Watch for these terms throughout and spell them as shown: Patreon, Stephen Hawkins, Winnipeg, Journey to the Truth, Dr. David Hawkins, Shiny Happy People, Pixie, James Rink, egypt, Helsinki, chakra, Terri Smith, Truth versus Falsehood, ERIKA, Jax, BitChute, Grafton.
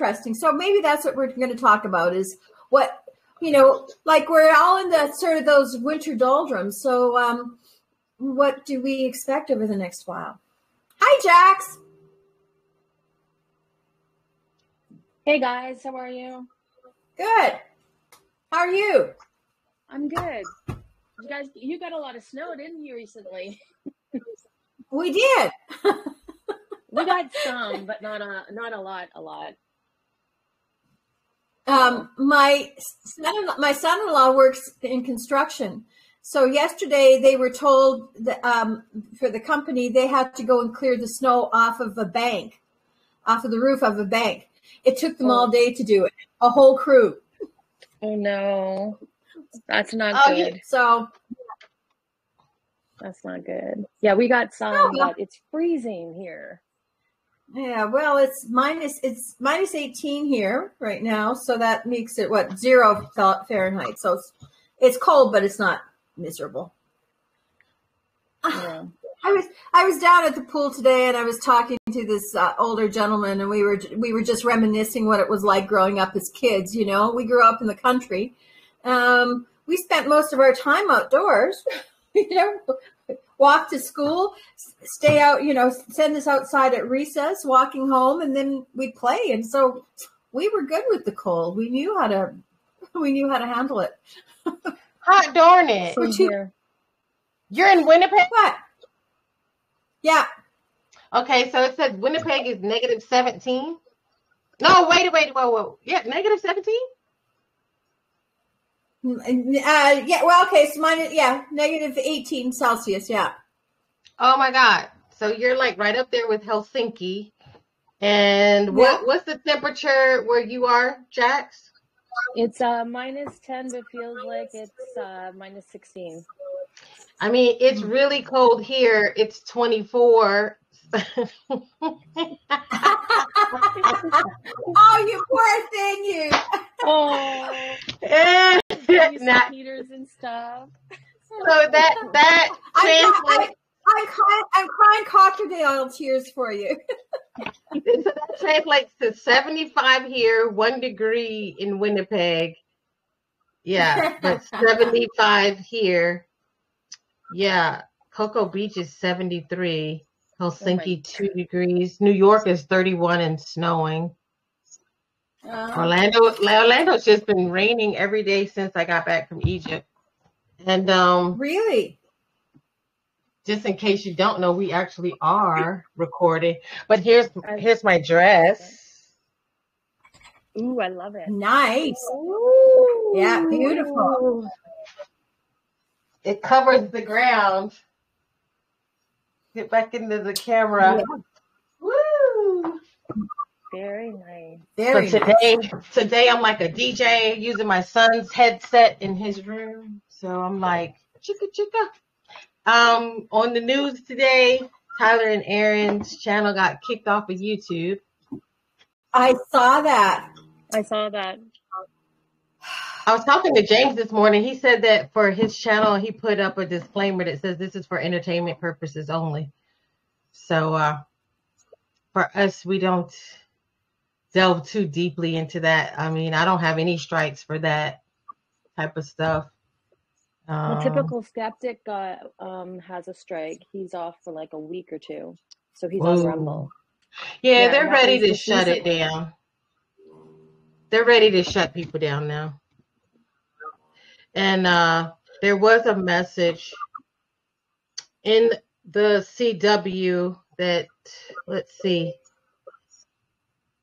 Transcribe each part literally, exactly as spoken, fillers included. interesting. So maybe that's what we're going to talk about is what, you know, like we're all in the sort of those winter doldrums. So um, what do we expect over the next while? Hi, Jax. Hey, guys. How are you? Good. How are you? I'm good. You guys, you got a lot of snow, didn't you, recently? We did. We got some, but not a not a lot. A lot. Um, my son, my son-in-law works in construction, so yesterday they were told that, um, for the company they had to go and clear the snow off of a bank, off of the roof of a bank. It took them oh. all day to do it, a whole crew. Oh no, that's not oh, good. So. That's not good. Yeah, we got some, oh, well. But it's freezing here. Yeah, well, it's minus it's minus eighteen here right now, so that makes it what zero Fahrenheit. So it's it's cold, but it's not miserable. Yeah. I was I was down at the pool today, and I was talking to this uh, older gentleman, and we were we were just reminiscing what it was like growing up as kids. You know, we grew up in the country. Um, we spent most of our time outdoors. You know, walk to school, stay out, you know, send us outside at recess, walking home, and then we'd play. And so we were good with the cold. We knew how to, we knew how to handle it. Hot darn it. We're too- You're in Winnipeg? What? Yeah. Okay, so it says Winnipeg is negative seventeen. No, wait, wait, whoa, whoa. Yeah, negative seventeen? Uh, yeah, well, okay, so minus, yeah, negative eighteen Celsius, yeah. Oh, my God. So you're, like, right up there with Helsinki. And what, yeah. what's the temperature where you are, Jax? It's uh, minus ten, but feels like it's uh, minus sixteen. I mean, it's really cold here. It's twenty-four. Oh, you poor thing, you. Oh. And- Not, heaters and stuff. So that that translates. I'm, I'm, I'm crying crocodile tears for you. So that translates to seventy-five here, one degree in Winnipeg. Yeah, but seventy-five here. Yeah, Cocoa Beach is seventy-three. Helsinki, oh two degrees. New York is thirty-one and snowing. Uh, Orlando, Orlando's just been raining every day since I got back from Egypt. And um, really, just in case you don't know, we actually are recording. But here's here's my dress. Ooh, I love it. Nice. Ooh. Yeah, beautiful. It covers the ground. Get back into the camera. Yeah. Woo! Very nice. Very so today, nice. Today I'm like a D J using my son's headset in his room. So I'm like, chicka chicka. Um, on the news today, Tyler and Aaron's channel got kicked off of YouTube. I saw that. I saw that. I was talking to James this morning. He said that for his channel, he put up a disclaimer that says this is for entertainment purposes only. So uh, for us, we don't delve too deeply into that. I mean, I don't have any strikes for that type of stuff. Um, well, typical skeptic uh, um, has a strike. He's off for like a week or two, so he's on Rumble. Yeah, yeah, they're ready to shut it down. They're ready to shut people down now. And uh, there was a message in the C W that, let's see.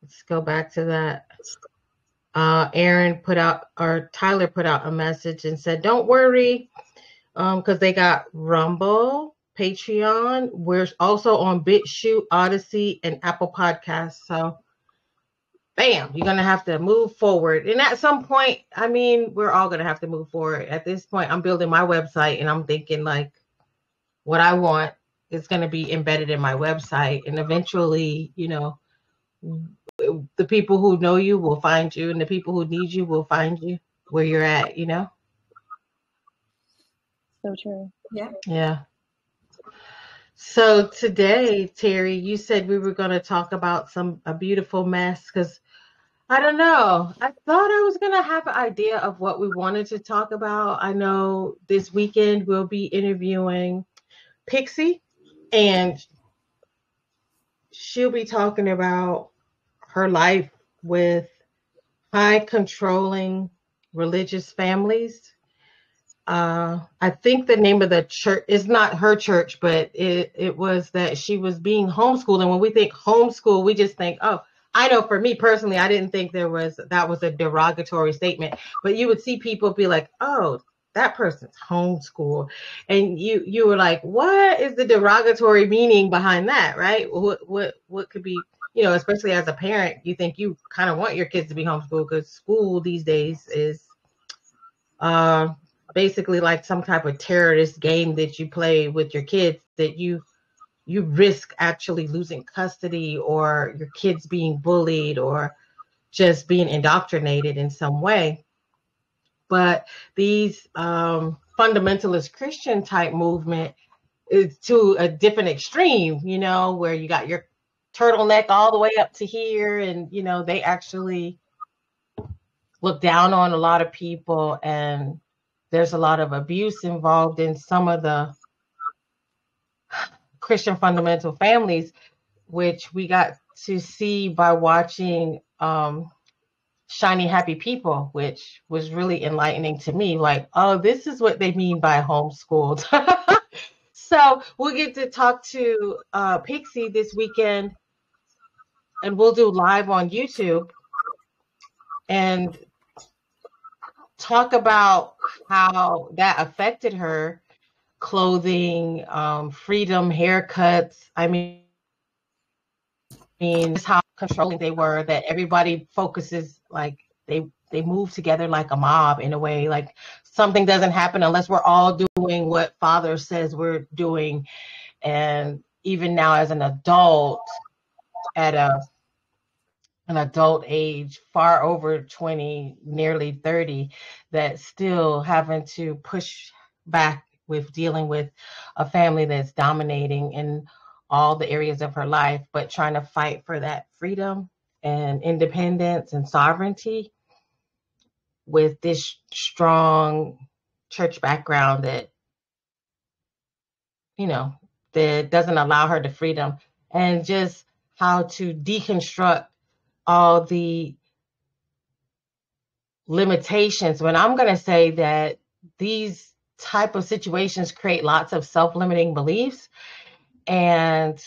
Let's go back to that. Uh, Aaron put out, or Tyler put out a message and said, don't worry, um, because they got Rumble, Patreon. We're also on BitChute, Odyssey, and Apple Podcasts. So, bam, you're going to have to move forward. And at some point, I mean, we're all going to have to move forward. At this point, I'm building my website, and I'm thinking, like, what I want is going to be embedded in my website. And eventually, you know, the people who know you will find you, and the people who need you will find you where you're at, you know? So true. Yeah. Yeah. So today, Terry, you said we were going to talk about some a beautiful mess, because I don't know. I thought I was going to have an idea of what we wanted to talk about. I know this weekend we'll be interviewing Pixie, and she'll be talking about her life with high controlling religious families. Uh, I think the name of the church is not her church, but it, it was that she was being homeschooled. And when we think homeschool, we just think, oh, I know for me personally, I didn't think there was, that was a derogatory statement, but you would see people be like, oh, that person's homeschooled. And you, you were like, what is the derogatory meaning behind that? Right. What, what, what could be, you know, especially as a parent, you think you kind of want your kids to be homeschooled because school these days is, uh, basically like some type of terrorist game that you play with your kids, that you you risk actually losing custody, or your kids being bullied, or just being indoctrinated in some way. But these um, fundamentalist Christian type movement is to a different extreme, you know, where you got your turtleneck all the way up to here, and, you know, they actually look down on a lot of people, and there's a lot of abuse involved in some of the Christian fundamental families, which we got to see by watching um, Shiny Happy People, which was really enlightening to me. Like, oh, this is what they mean by homeschooled. So we'll get to talk to uh, Pixie this weekend, and we'll do live on YouTube and talk about how that affected her. Clothing, um, freedom, haircuts. I mean, I mean, just how controlling they were, that everybody focuses, like they, they move together like a mob in a way, like something doesn't happen unless we're all doing what Father says we're doing. And even now as an adult, at a, an adult age, far over twenty, nearly thirty, that still having to push back with dealing with a family that's dominating in all the areas of her life, but trying to fight for that freedom and independence and sovereignty with this strong church background that, you know, that doesn't allow her the freedom, and just how to deconstruct all the limitations. When I'm going to say that these type of situations create lots of self-limiting beliefs and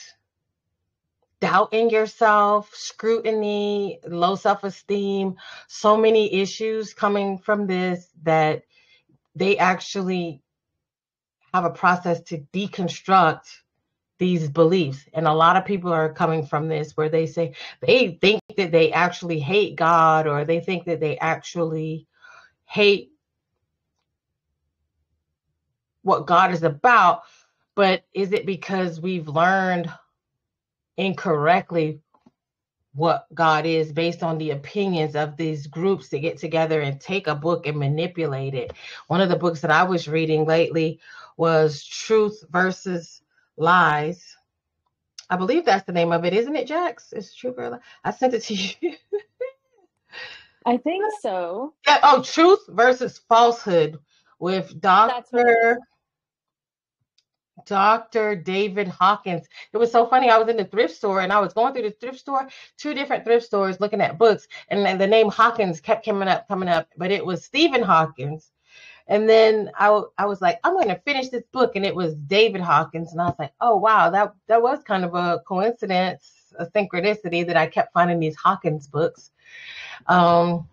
doubting yourself, scrutiny, low self-esteem, so many issues coming from this, that they actually have a process to deconstruct these beliefs. And a lot of people are coming from this where they say they think that they actually hate God, or they think that they actually hate what God is about. But is it because we've learned incorrectly what God is based on the opinions of these groups that get together and take a book and manipulate it? One of the books that I was reading lately was Truth versus Lies. I believe that's the name of it, isn't it, Jax? It's Truth or Lies. I sent it to you. I think so. Yeah, oh, Truth versus Falsehood with Doctor Doctor David Hawkins. It was so funny. I was in the thrift store, and I was going through the thrift store, two different thrift stores, looking at books, and then the name Hawkins kept coming up, coming up, but it was Stephen Hawkins. And then I, I was like, I'm going to finish this book, and it was David Hawkins. And I was like, oh, wow, that, that was kind of a coincidence, a synchronicity that I kept finding these Hawkins books. Um,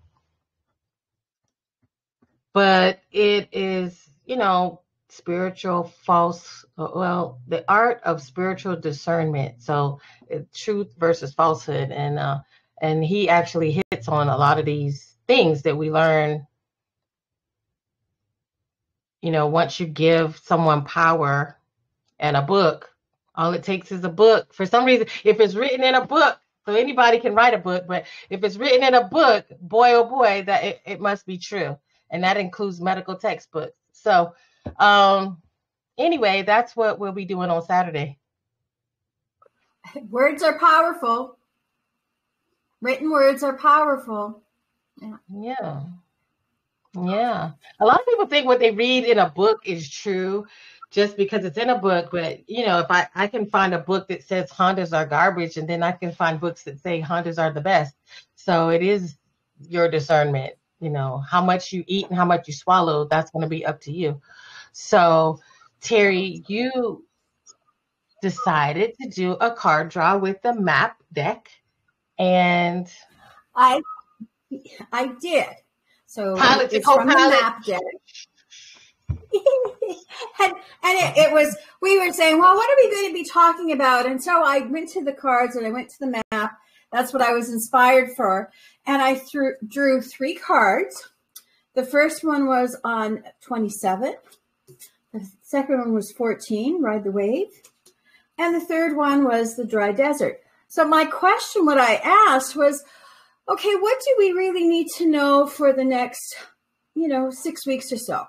but it is, you know, spiritual false, well, the art of spiritual discernment. So uh, truth versus falsehood. And, uh, and he actually hits on a lot of these things that we learn, you know, once you give someone power and a book, all it takes is a book. For some reason, if it's written in a book, so anybody can write a book, but if it's written in a book, boy, oh boy, that it, it must be true. And that includes medical textbooks. So, um, anyway, that's what we'll be doing on Saturday. Words are powerful. Written words are powerful. Yeah. Yeah. Yeah. A lot of people think what they read in a book is true just because it's in a book. But, you know, if I, I can find a book that says Hondas are garbage, and then I can find books that say Hondas are the best. So it is your discernment, you know, how much you eat and how much you swallow. That's going to be up to you. So, Terry, you decided to do a card draw with the map deck. And I I did. So pilot, it's from pilot. The map deck. and and it, it was, we were saying, well, what are we going to be talking about? And so I went to the cards and I went to the map. That's what I was inspired for. And I threw, drew three cards. The first one was on twenty-seven. The second one was fourteen, Ride the Wave. And the third one was the Dry Desert. So my question, what I asked was, okay, what do we really need to know for the next, you know, six weeks or so?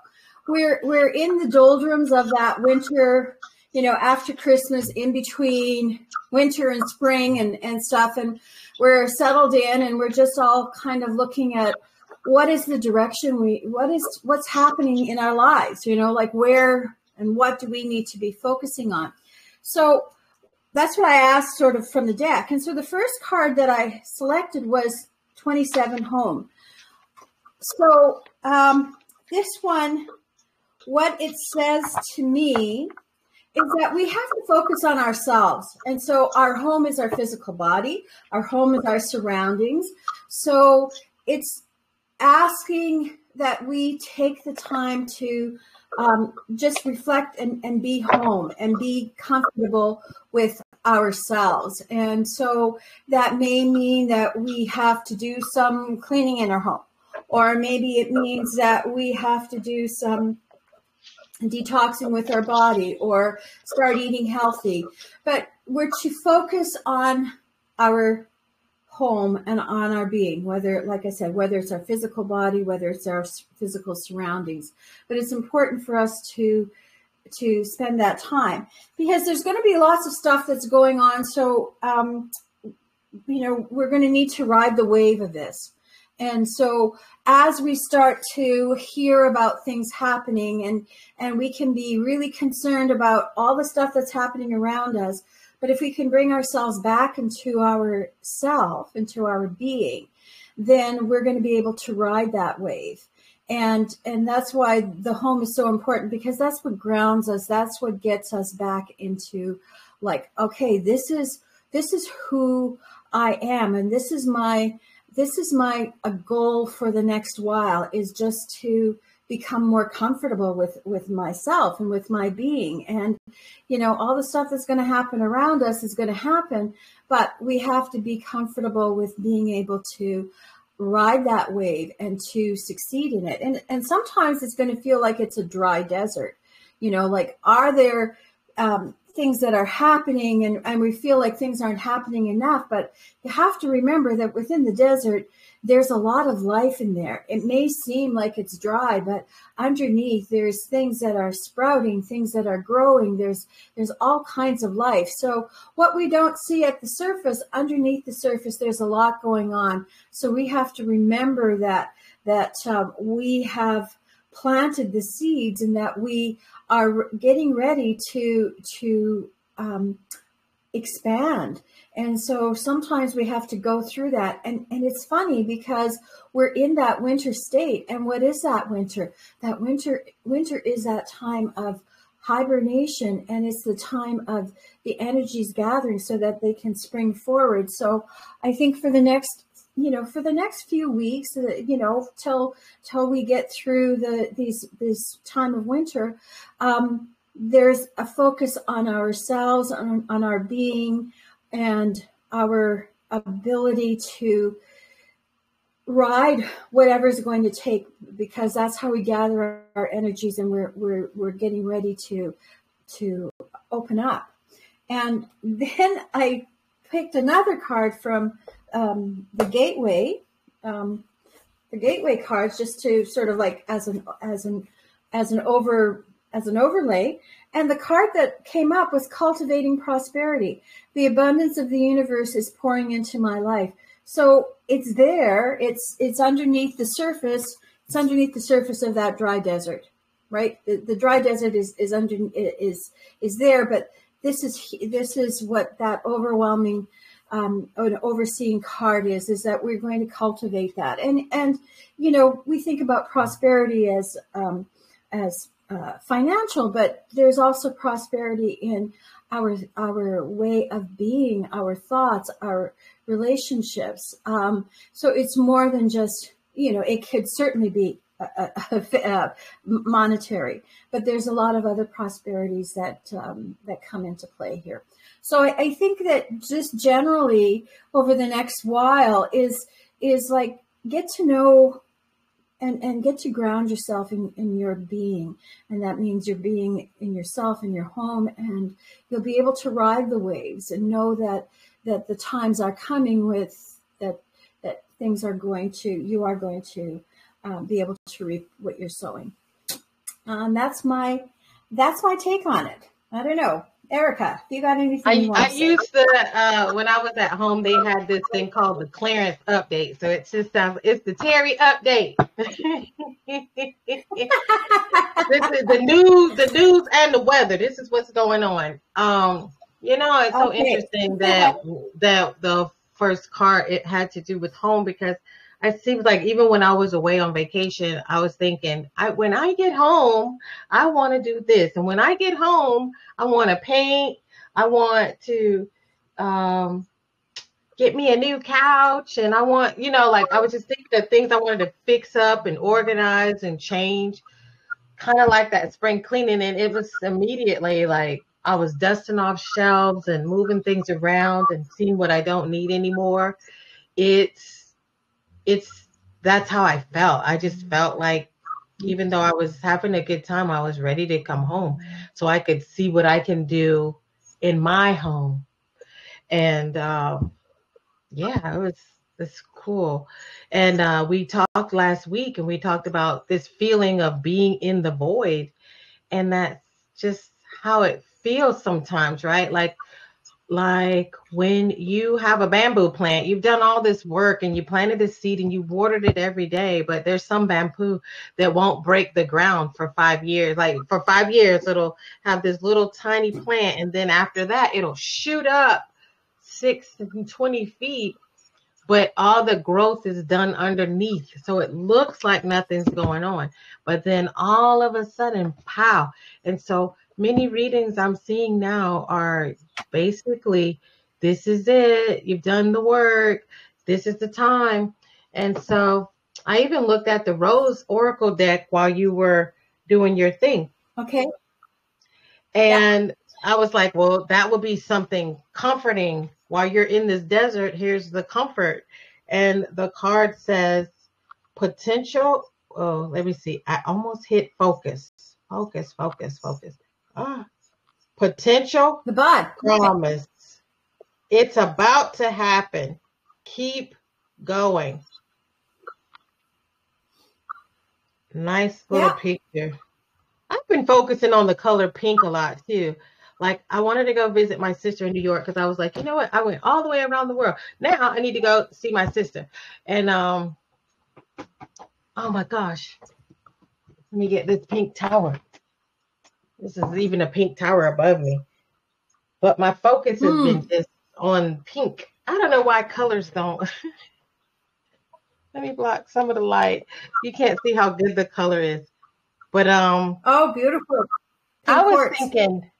We're we're in the doldrums of that winter, you know, after Christmas, in between winter and spring and, and stuff. And we're settled in and we're just all kind of looking at what is the direction we, what is, what's happening in our lives, you know, like where and what do we need to be focusing on? So that's what I asked sort of from the deck. And so the first card that I selected was twenty-seven, Home. So um, this one, what it says to me is that we have to focus on ourselves. And so our home is our physical body. Our home is our surroundings. So it's asking that we take the time to um, just reflect and, and be home and be comfortable with ourselves. And so that may mean that we have to do some cleaning in our home, or maybe it means that we have to do some detoxing with our body or start eating healthy. But we're to focus on our home and on our being, whether, like I said, whether it's our physical body, whether it's our physical surroundings. But it's important for us to to spend that time, because there's going to be lots of stuff that's going on. So, um, you know, we're going to need to ride the wave of this. And so as we start to hear about things happening, and, and we can be really concerned about all the stuff that's happening around us, but if we can bring ourselves back into our self, into our being, then we're going to be able to ride that wave. And and that's why the home is so important, because that's what grounds us. That's what gets us back into, like, okay, this is this is who I am, and this is my this is my a goal for the next while, is just to become more comfortable with with myself and with my being. And you know, all the stuff that's going to happen around us is going to happen, but we have to be comfortable with being able to ride that wave and to succeed in it. And and sometimes it's going to feel like it's a dry desert, you know, like, are there um, things that are happening, and, and we feel like things aren't happening enough. But you have to remember that within the desert, there's a lot of life in there. It may seem like it's dry, but underneath there's things that are sprouting, things that are growing. There's there's all kinds of life. So what we don't see at the surface, underneath the surface, there's a lot going on. So we have to remember that that um, we have planted the seeds, and that we are getting ready to to um, expand. And so sometimes we have to go through that. And, and it's funny, because we're in that winter state. And what is that winter? That winter winter is that time of hibernation, and it's the time of the energies gathering so that they can spring forward. So I think for the next you know, for the next few weeks, you know, till till we get through the these this time of winter, um, there's a focus on ourselves, on, on our being, and our ability to ride whatever's going to take, because that's how we gather our energies, and we're we're we're getting ready to to open up. And then I picked another card from Um, the gateway, um, the gateway cards, just to sort of like as an as an as an over as an overlay. And the card that came up was Cultivating Prosperity. The abundance of the universe is pouring into my life. So it's there, it's it's underneath the surface, it's underneath the surface of that dry desert, right? The, the dry desert is is under is is there, but this is this is what that overwhelming um an overseeing card is, is that we're going to cultivate that. And and you know, we think about prosperity as um as uh financial, but there's also prosperity in our our way of being, our thoughts, our relationships. Um so it's more than just, you know, it could certainly be a, a, a, a monetary, but there's a lot of other prosperities that um that come into play here. So I, I think that just generally over the next while is is like get to know and and get to ground yourself in, in your being, and that means your being in yourself, in your home, and you'll be able to ride the waves and know that that the times are coming with that that things are going to you are going to um, be able to reap what you're sowing. Um, that's my that's my take on it. I don't know. Erica, you got anything I, you I used to, uh, when I was at home, they had this thing called the clearance update. So it's just, uh, it's the Terry update. This is the news, the news and the weather. This is what's going on. Um, you know, it's so okay. interesting that, that the first card, it had to do with home, because it seems like even when I was away on vacation, I was thinking, I, when I get home, I want to do this. And when I get home, I want to paint. I want to um, get me a new couch. And I want, you know, like I was just thinking of things I wanted to fix up and organize and change. Kind of like that spring cleaning. And it was immediately like I was dusting off shelves and moving things around and seeing what I don't need anymore. It's It's that's how I felt. I just felt like even though I was having a good time, I was ready to come home so I could see what I can do in my home. And um, yeah, it was it's cool. And uh, we talked last week and we talked about this feeling of being in the void. And that's just how it feels sometimes, right? Like Like when you have a bamboo plant, you've done all this work and you planted a seed and you watered it every day, but there's some bamboo that won't break the ground for five years. Like for five years, it'll have this little tiny plant. And then after that, it'll shoot up six to twenty feet, but all the growth is done underneath. So it looks like nothing's going on, but then all of a sudden, pow. And so many readings I'm seeing now are basically, this is it. You've done the work. This is the time. And so I even looked at the Rose Oracle deck while you were doing your thing. Okay. And yeah. I was like, well, that would be something comforting while you're in this desert. Here's the comfort. And the card says potential. Oh, let me see. I almost hit focus, focus, focus, focus. Ah, potential, the bud, promise. It's about to happen. Keep going. Nice little yeah. picture. I've been focusing on the color pink a lot too. Like I wanted to go visit my sister in New York because I was like, you know what? I went all the way around the world. Now I need to go see my sister. And um, oh my gosh, let me get this pink tower. This is even a pink tower above me. But my focus has mm. been just on pink. I don't know why colors don't. Let me block some of the light. You can't see how good the color is. But um oh, beautiful. Pink I was quartz. Thinking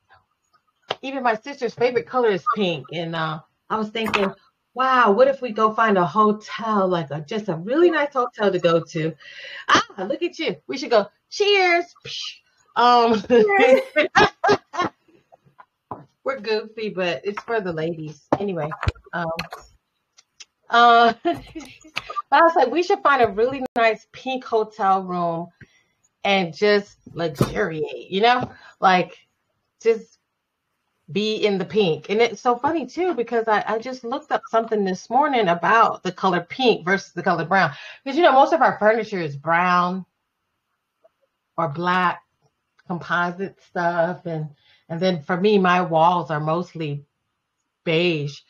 even my sister's favorite color is pink. And uh I was thinking, wow, what if we go find a hotel, like a just a really nice hotel to go to? Ah, look at you. We should go. Cheers. Um, we're goofy, but it's for the ladies. Anyway, um, uh, I was like, we should find a really nice pink hotel room and just luxuriate, you know, like just be in the pink. And it's so funny too, because I, I just looked up something this morning about the color pink versus the color brown. Because, you know, most of our furniture is brown or black. Composite stuff, and and then for me, my walls are mostly beige,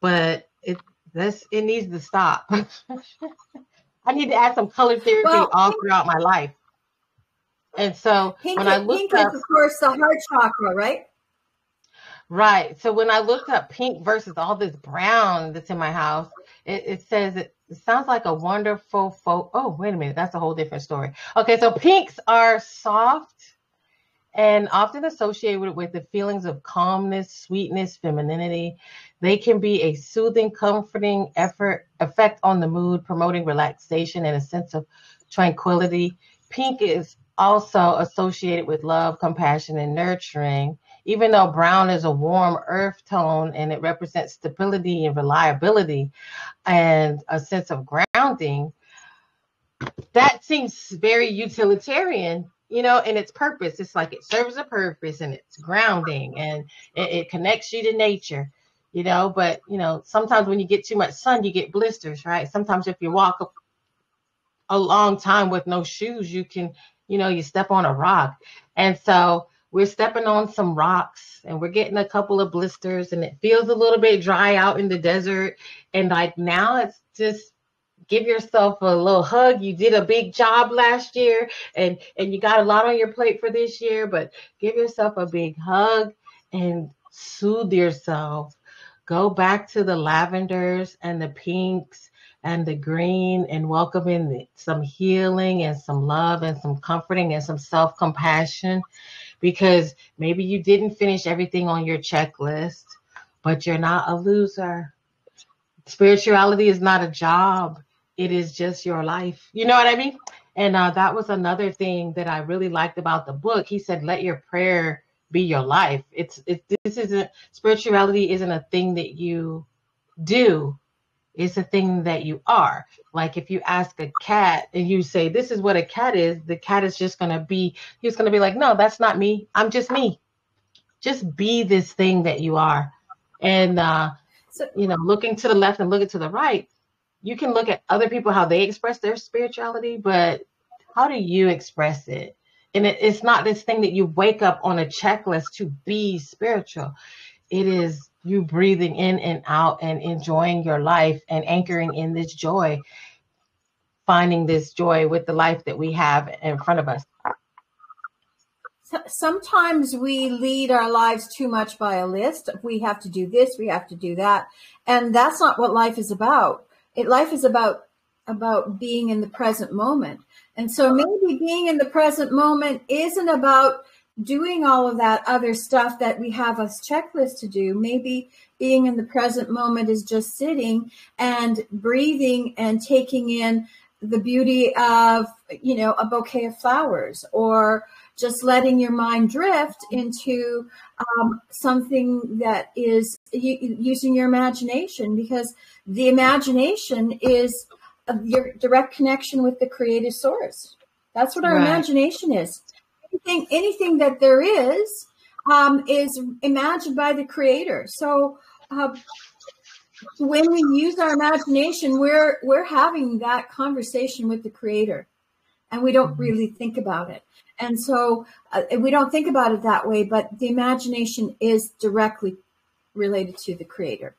but it this, it needs to stop. I need to add some color therapy well, all throughout my life. And so pink, when I looked pink up, is of course the heart chakra, right? Right. So when I looked up pink versus all this brown that's in my house, it, it says it, it sounds like a wonderful folk. Oh, wait a minute. That's a whole different story. Okay. So pinks are soft and often associated with the feelings of calmness, sweetness, femininity. They can be a soothing, comforting effort, effect on the mood, promoting relaxation and a sense of tranquility. Pink is also associated with love, compassion, and nurturing. Even though brown is a warm earth tone and it represents stability and reliability and a sense of grounding, that seems very utilitarian, you know, in its purpose. It's like it serves a purpose and it's grounding and it, it connects you to nature, you know. But, you know, sometimes when you get too much sun, you get blisters, right? Sometimes if you walk a, a long time with no shoes, you can, you know, you step on a rock. And so we're stepping on some rocks and we're getting a couple of blisters and it feels a little bit dry out in the desert. And like now it's just give yourself a little hug. You did a big job last year and, and you got a lot on your plate for this year, but give yourself a big hug and soothe yourself. Go back to the lavenders and the pinks and the green and welcome in some healing and some love and some comforting and some self-compassion, because maybe you didn't finish everything on your checklist, but you're not a loser. Spirituality is not a job. It is just your life. You know what I mean? And uh, that was another thing that I really liked about the book. He said, let your prayer be your life. It's it, this isn't spirituality isn't a thing that you do. It's a thing that you are. Like if you ask a cat and you say, this is what a cat is, the cat is just going to be, he's going to be like, no, that's not me. I'm just me. Just be this thing that you are. And, uh, so, you know, looking to the left and looking to the right, you can look at other people, how they express their spirituality, but how do you express it? And it, it's not this thing that you wake up on a checklist to be spiritual. It is you breathing in and out and enjoying your life and anchoring in this joy, finding this joy with the life that we have in front of us. Sometimes we lead our lives too much by a list. We have to do this, we have to do that. And that's not what life is about. It, life is about, about being in the present moment. And so maybe being in the present moment isn't about doing all of that other stuff that we have a checklist to do. Maybe being in the present moment is just sitting and breathing and taking in the beauty of, you know, a bouquet of flowers, or just letting your mind drift into um, something that is using your imagination, because the imagination is your direct connection with the creative source. That's what our right. imagination is. Anything, anything that there is, um, is imagined by the creator. So uh, when we use our imagination, we're, we're having that conversation with the creator, and we don't really think about it. And so uh, we don't think about it that way, but the imagination is directly related to the creator.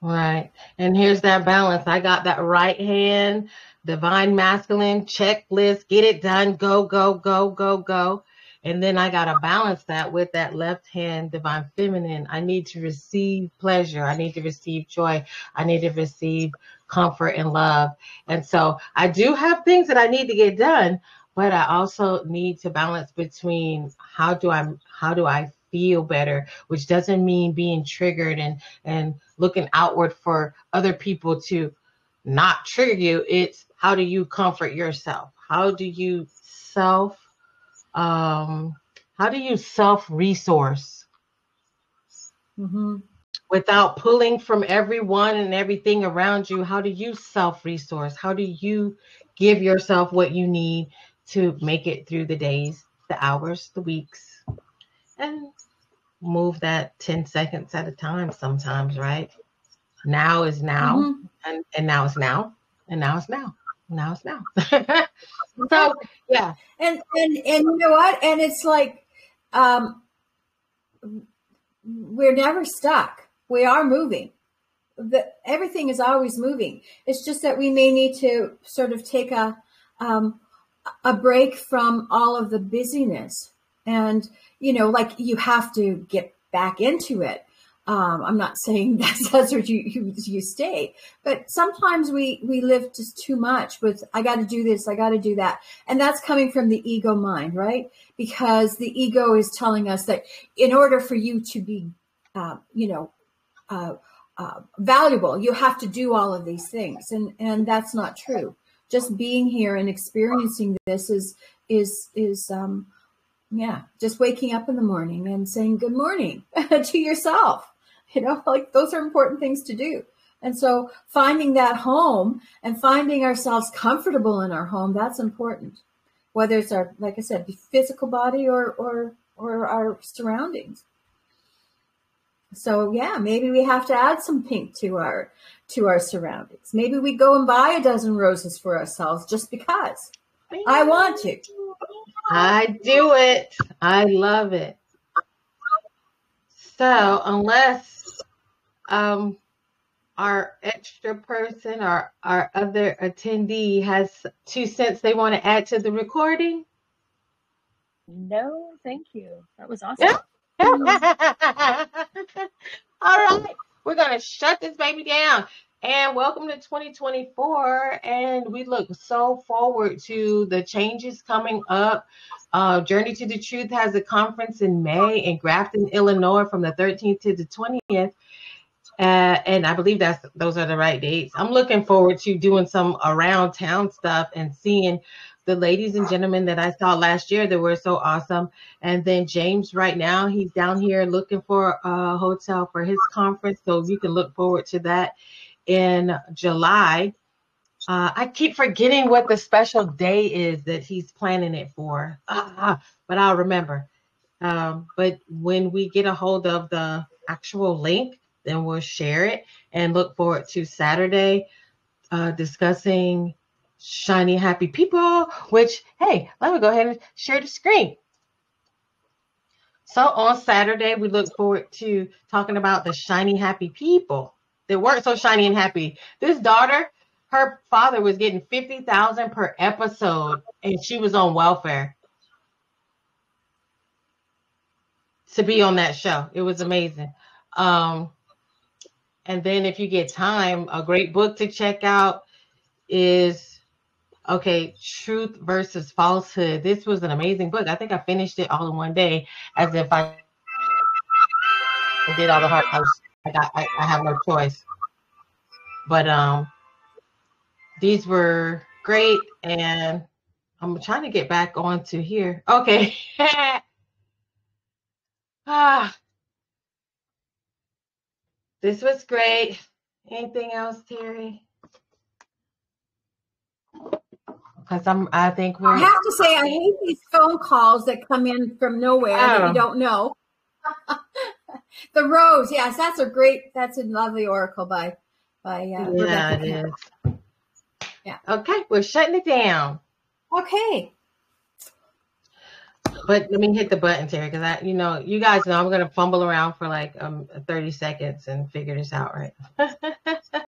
Right. And here's that balance. I got that right hand, divine masculine checklist, get it done, go, go, go, go, go. And then I got to balance that with that left hand, divine feminine. I need to receive pleasure. I need to receive joy. I need to receive comfort and love. And so I do have things that I need to get done, but I also need to balance between how do I, how do I feel better, which doesn't mean being triggered and, and looking outward for other people to not trigger you. It's how do you comfort yourself? How do you self, um, how do you self-resource mm-hmm. without pulling from everyone and everything around you? How do you self-resource? How do you give yourself what you need to make it through the days, the hours, the weeks, and move that ten seconds at a time sometimes, right? Now is now, mm-hmm. and, and now is now, and now is now, and now is now. So, yeah. And, and, and you know what? And it's like, um, we're never stuck. We are moving. the, everything is always moving. It's just that we may need to sort of take a um, a break from all of the busyness. And, you know, like you have to get back into it. Um, I'm not saying that's, that's where you, you, you stay, but sometimes we, we live just too much with, I got to do this, I got to do that. And that's coming from the ego mind, right? Because the ego is telling us that in order for you to be, uh, you know, uh, uh, valuable, you have to do all of these things. And, and that's not true. Just being here and experiencing this is, is, is, um, yeah, just waking up in the morning and saying good morning to yourself. You know, like those are important things to do. And so finding that home and finding ourselves comfortable in our home, that's important. Whether it's our, like I said, physical body or, or, or our surroundings. So yeah, maybe we have to add some pink to our, to our surroundings. Maybe we go and buy a dozen roses for ourselves just because I want to. I do it. I love it. So unless um, our extra person or our other attendee has two cents they want to add to the recording. No, thank you. That was awesome. Yeah. All right. We're going to shut this baby down. And welcome to twenty twenty-four, and we look so forward to the changes coming up. Uh, Journey to the Truth has a conference in May in Grafton, Illinois, from the thirteenth to the twentieth, uh, and I believe that's those are the right dates. I'm looking forward to doing some around town stuff and seeing the ladies and gentlemen that I saw last year that were so awesome. And then James right now, he's down here looking for a hotel for his conference, so you can look forward to that. In July, uh, I keep forgetting what the special day is that he's planning it for, ah, but I'll remember. Um, but when we get a hold of the actual link, then we'll share it and look forward to Saturday uh, discussing Shiny Happy People, which, hey, let me go ahead and share the screen. So on Saturday, we look forward to talking about the Shiny Happy People that weren't so shiny and happy. This daughter, her father was getting fifty thousand dollars per episode, and she was on welfare to be on that show. It was amazing. Um, and then if you get time, a great book to check out is, okay, Truth versus Falsehood. This was an amazing book. I think I finished it all in one day, as if I did all the hard things. I, got, I, I have no choice, but um, these were great, and I'm trying to get back on to here. Okay. ah, this was great. Anything else, Terry? Because I'm, I think we're. I have to say, I hate these phone calls that come in from nowhere oh. that we don't know. The rose, yes, that's a great, that's a lovely oracle by, by uh, yeah, Rebecca it is. Yeah. Okay, we're shutting it down. Okay. But let me hit the button, Terry, because I, you know, you guys know I'm going to fumble around for like um, thirty seconds and figure this out, right?